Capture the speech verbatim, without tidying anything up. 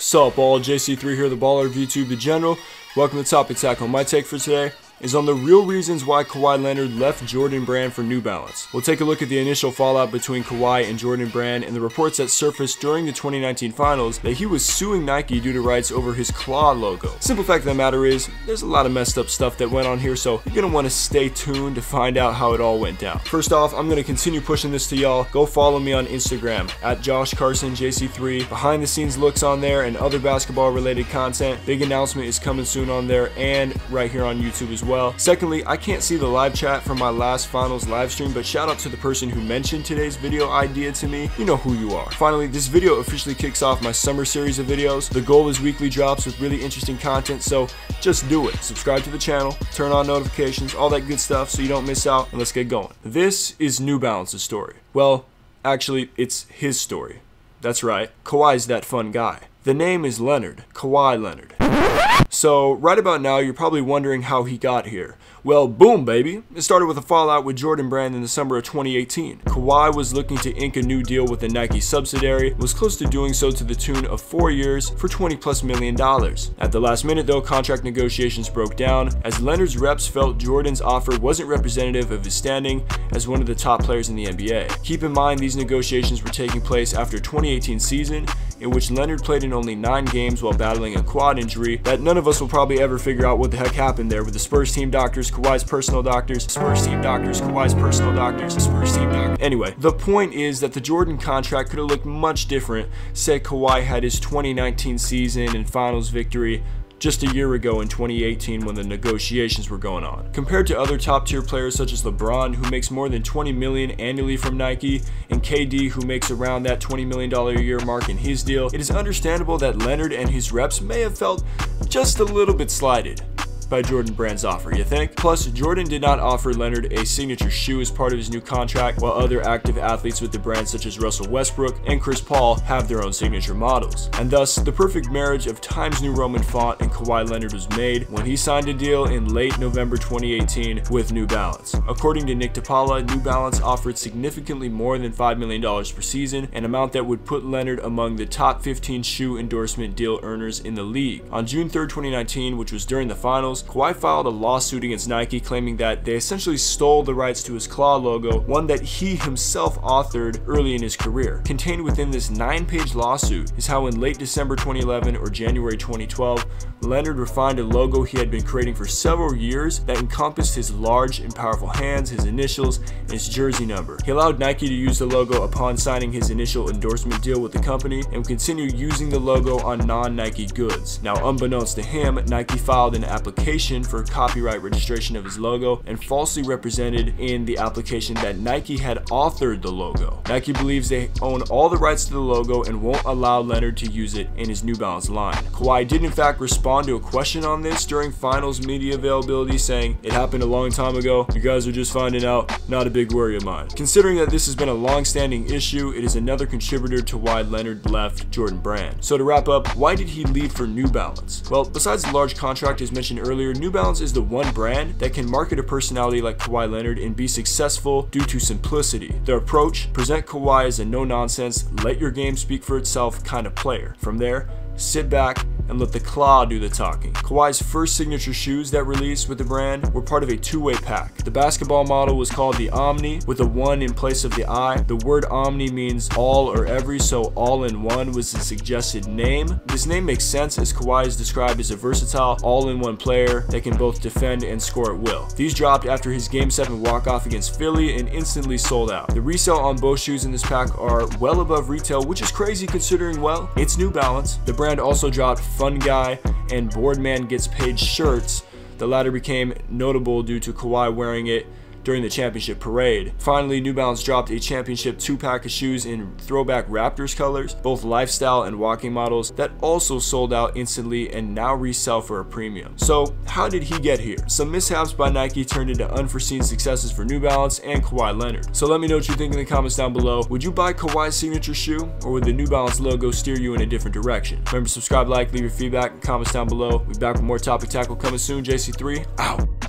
Sup all, J C three here, the baller of YouTube, the general. Welcome to Topic Tackle. My take for today is on the real reasons why Kawhi Leonard left Jordan Brand for New Balance. We'll take a look at the initial fallout between Kawhi and Jordan Brand and the reports that surfaced during the twenty nineteen finals that he was suing Nike due to rights over his claw logo. Simple fact of the matter is, there's a lot of messed up stuff that went on here, so you're gonna wanna stay tuned to find out how it all went down. First off, I'm gonna continue pushing this to y'all. Go follow me on Instagram, at Josh Carson J C three. Behind the scenes looks on there and other basketball related content. Big announcement is coming soon on there and right here on YouTube as well. Secondly, I can't see the live chat from my last finals live stream, but shout out to the person who mentioned today's video idea to me. You know who you are. Finally, this video officially kicks off my summer series of videos. The goal is weekly drops with really interesting content, so just do it. Subscribe to the channel, turn on notifications, all that good stuff so you don't miss out, and let's get going. This is New Balance's story. Well, actually, it's his story. That's right, Kawhi's that fun guy. The name is Leonard, Kawhi Leonard. So right about now, you're probably wondering how he got here. Well, boom, baby. It started with a fallout with Jordan Brand in the summer of twenty eighteen. Kawhi was looking to ink a new deal with the Nike subsidiary, was close to doing so to the tune of four years for twenty plus million dollars. At the last minute though, contract negotiations broke down as Leonard's reps felt Jordan's offer wasn't representative of his standing as one of the top players in the N B A. Keep in mind, these negotiations were taking place after twenty eighteen season, in which Leonard played in only nine games while battling a quad injury that none of us will probably ever figure out what the heck happened there with the Spurs team doctors, Kawhi's personal doctors, Spurs team doctors, Kawhi's personal doctors, Spurs team doctors. Anyway, the point is that the Jordan contract could have looked much different, say Kawhi had his twenty nineteen season and finals victory just a year ago in twenty eighteen when the negotiations were going on. Compared to other top tier players such as LeBron, who makes more than twenty million dollars annually from Nike, and K D, who makes around that twenty million dollars a year mark in his deal, it is understandable that Leonard and his reps may have felt just a little bit slighted by Jordan Brand's offer, you think? Plus, Jordan did not offer Leonard a signature shoe as part of his new contract, while other active athletes with the brand such as Russell Westbrook and Chris Paul have their own signature models. And thus, the perfect marriage of Times New Roman font and Kawhi Leonard was made when he signed a deal in late November twenty eighteen with New Balance. According to Nick Tapala, New Balance offered significantly more than five million dollars per season, an amount that would put Leonard among the top fifteen shoe endorsement deal earners in the league. On June third, twenty nineteen, which was during the finals, Kawhi filed a lawsuit against Nike claiming that they essentially stole the rights to his claw logo, one that he himself authored early in his career. Contained within this nine-page lawsuit is how in late December twenty eleven or January twenty twelve, Leonard refined a logo he had been creating for several years that encompassed his large and powerful hands, his initials, and his jersey number. He allowed Nike to use the logo upon signing his initial endorsement deal with the company and continue using the logo on non-Nike goods. Now, unbeknownst to him, Nike filed an application for copyright registration of his logo and falsely represented in the application that Nike had authored the logo. Nike believes they own all the rights to the logo and won't allow Leonard to use it in his New Balance line. Kawhi did in fact respond to a question on this during finals media availability, saying, "It happened a long time ago, you guys are just finding out, not a big worry of mine." Considering that this has been a long-standing issue, it is another contributor to why Leonard left Jordan Brand. So to wrap up, why did he leave for New Balance? Well, besides the large contract as mentioned earlier, New Balance is the one brand that can market a personality like Kawhi Leonard and be successful due to simplicity. Their approach: present Kawhi as a no-nonsense, let your game speak for itself kind of player. From there, sit back and let the claw do the talking. Kawhi's first signature shoes that released with the brand were part of a two-way pack. The basketball model was called the Omni, with a one in place of the I. The word Omni means all or every, so all in one was the suggested name. This name makes sense as Kawhi is described as a versatile, all-in-one player that can both defend and score at will. These dropped after his Game seven walk-off against Philly and instantly sold out. The resale on both shoes in this pack are well above retail, which is crazy considering, well, it's New Balance. The brand also dropped Fun Guy and Boardman Gets Paid shirts. The latter became notable due to Kawhi wearing it during the championship parade. Finally, New Balance dropped a championship two-pack of shoes in throwback Raptors colors, both lifestyle and walking models, that also sold out instantly and now resell for a premium. So how did he get here? Some mishaps by Nike turned into unforeseen successes for New Balance and Kawhi Leonard. So let me know what you think in the comments down below. Would you buy Kawhi's signature shoe, or would the New Balance logo steer you in a different direction? Remember to subscribe, like, leave your feedback, and comments down below. We'll be back with more Topic Tackle coming soon. J C three, out.